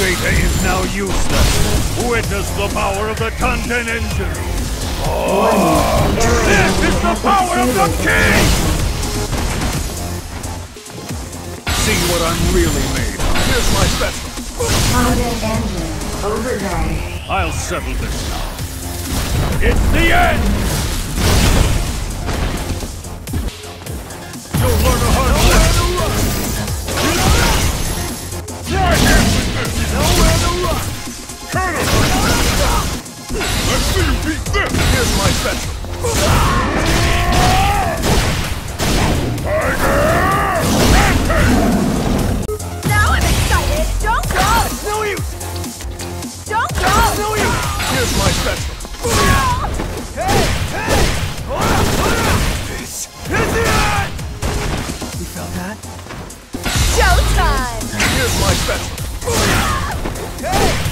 traitor is now useless. Witness the power of the Content Engine. Oh, this is the power of the king! See what I'm really made of. Here's my special. Content Engine override. I'll settle this now. It's the end! You'll learn a hard lesson. Try hands with this! Nowhere to run! Turn it! Let's see you beat this! Here's my special. Tiger! Now I'm excited! Don't go! It's no use! Don't go! It's no use! Here's my special. Hey! Hey! It's the end! You felt that? Showtime! Here's my special. Hey!